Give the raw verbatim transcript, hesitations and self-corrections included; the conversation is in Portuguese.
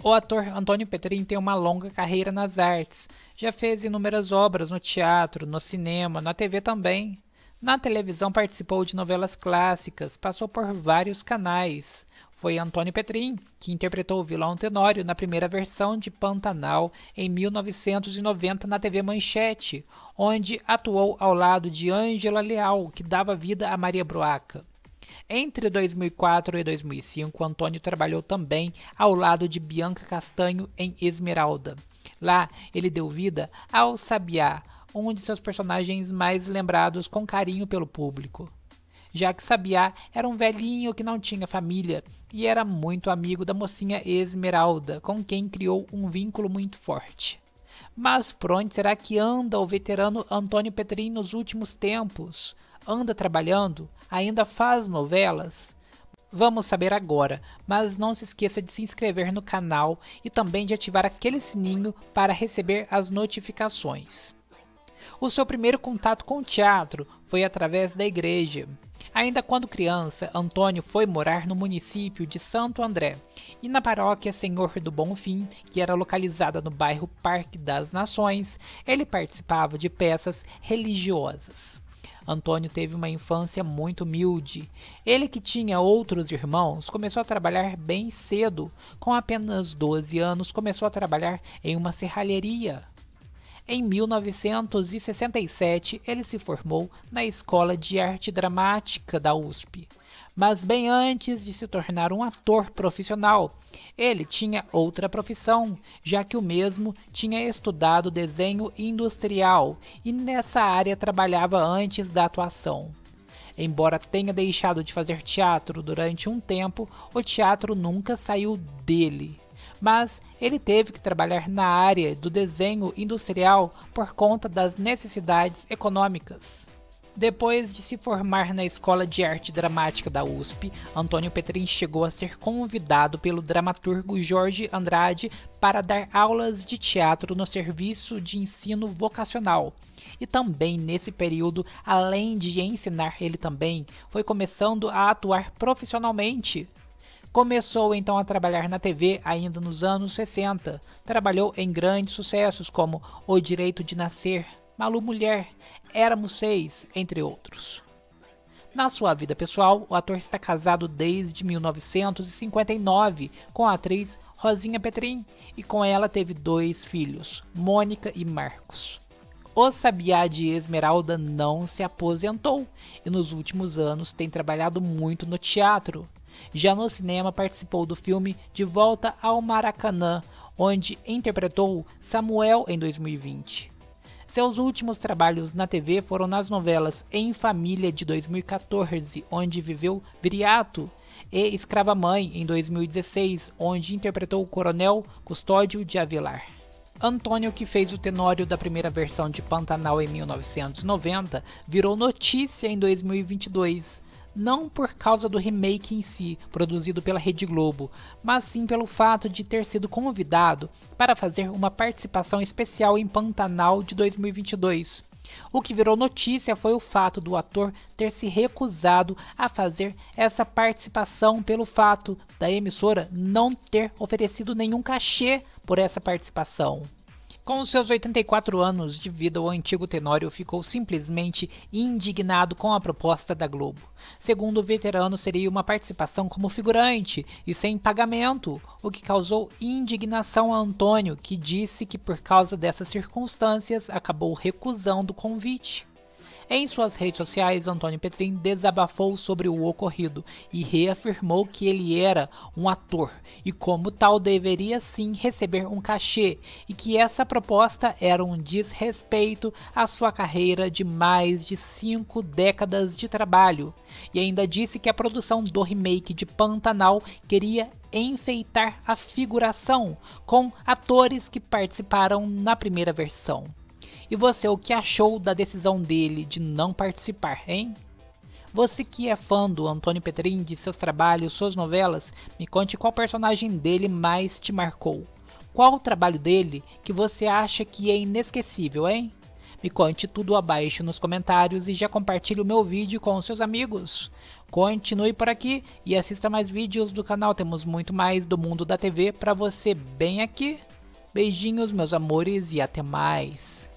O ator Antônio Petrin tem uma longa carreira nas artes. Já fez inúmeras obras no teatro, no cinema, na T V também. Na televisão participou de novelas clássicas, passou por vários canais. Foi Antônio Petrin que interpretou o vilão Tenório na primeira versão de Pantanal em mil novecentos e noventa na T V Manchete, onde atuou ao lado de Ângela Leal, que dava vida a Maria Broaca. Entre dois mil e quatro e dois mil e cinco, Antônio trabalhou também ao lado de Bianca Castanho em Esmeralda. Lá, ele deu vida ao Sabiá, um de seus personagens mais lembrados com carinho pelo público. Já que Sabiá era um velhinho que não tinha família e era muito amigo da mocinha Esmeralda, com quem criou um vínculo muito forte. Mas por onde será que anda o veterano Antônio Petrin nos últimos tempos? Anda trabalhando? Ainda faz novelas? Vamos saber agora, mas não se esqueça de se inscrever no canal e também de ativar aquele sininho para receber as notificações. O seu primeiro contato com o teatro foi através da igreja. Ainda quando criança, Antônio foi morar no município de Santo André e na paróquia Senhor do Bonfim, que era localizada no bairro Parque das Nações, ele participava de peças religiosas. Antônio teve uma infância muito humilde. Ele, que tinha outros irmãos, começou a trabalhar bem cedo. Com apenas doze anos, começou a trabalhar em uma serralheria. Em mil novecentos e sessenta e sete, ele se formou na Escola de Arte Dramática da U S P. Mas bem antes de se tornar um ator profissional, ele tinha outra profissão, já que o mesmo tinha estudado desenho industrial e nessa área trabalhava antes da atuação. Embora tenha deixado de fazer teatro durante um tempo, o teatro nunca saiu dele. Mas ele teve que trabalhar na área do desenho industrial por conta das necessidades econômicas. Depois de se formar na Escola de Arte Dramática da U S P, Antônio Petrin chegou a ser convidado pelo dramaturgo Jorge Andrade para dar aulas de teatro no serviço de ensino vocacional. E também nesse período, além de ensinar, ele também foi começando a atuar profissionalmente. Começou então a trabalhar na T V ainda nos anos sessenta. Trabalhou em grandes sucessos como O Direito de Nascer, Malu Mulher, Éramos Seis, entre outros. Na sua vida pessoal, o ator está casado desde mil novecentos e cinquenta e nove com a atriz Rosinha Petrin e com ela teve dois filhos, Mônica e Marcos. O Sabiá de Esmeralda não se aposentou e nos últimos anos tem trabalhado muito no teatro. Já no cinema participou do filme De Volta ao Maracanã, onde interpretou Samuel em dois mil e vinte. Seus últimos trabalhos na T V foram nas novelas Em Família de dois mil e quatorze, onde viveu Viriato, e Escrava-Mãe em dois mil e dezesseis, onde interpretou o coronel Custódio de Avelar. Antônio, que fez o Tenório da primeira versão de Pantanal em mil novecentos e noventa, virou notícia em dois mil e vinte e dois. Não por causa do remake em si, produzido pela Rede Globo, mas sim pelo fato de ter sido convidado para fazer uma participação especial em Pantanal de dois mil e vinte e dois. O que virou notícia foi o fato do ator ter se recusado a fazer essa participação pelo fato da emissora não ter oferecido nenhum cachê por essa participação. Com seus oitenta e quatro anos de vida, o antigo Tenório ficou simplesmente indignado com a proposta da Globo. Segundo o veterano, seria uma participação como figurante e sem pagamento, o que causou indignação a Antônio, que disse que por causa dessas circunstâncias acabou recusando o convite. Em suas redes sociais, Antônio Petrin desabafou sobre o ocorrido e reafirmou que ele era um ator e, como tal, deveria sim receber um cachê e que essa proposta era um desrespeito à sua carreira de mais de cinco décadas de trabalho. E ainda disse que a produção do remake de Pantanal queria enfeitar a figuração com atores que participaram na primeira versão. E você, o que achou da decisão dele de não participar, hein? Você que é fã do Antônio Petrin, de seus trabalhos, suas novelas, me conte qual personagem dele mais te marcou. Qual o trabalho dele que você acha que é inesquecível, hein? Me conte tudo abaixo nos comentários e já compartilhe o meu vídeo com os seus amigos. Continue por aqui e assista mais vídeos do canal Temos Muito Mais do Mundo da T V para você bem aqui. Beijinhos, meus amores, e até mais.